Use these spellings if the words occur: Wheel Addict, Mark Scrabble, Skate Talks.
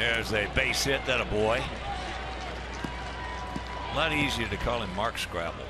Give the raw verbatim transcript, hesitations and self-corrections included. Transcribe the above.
There's a base hit. That a boy. Not easy to call him Mark Scrabble.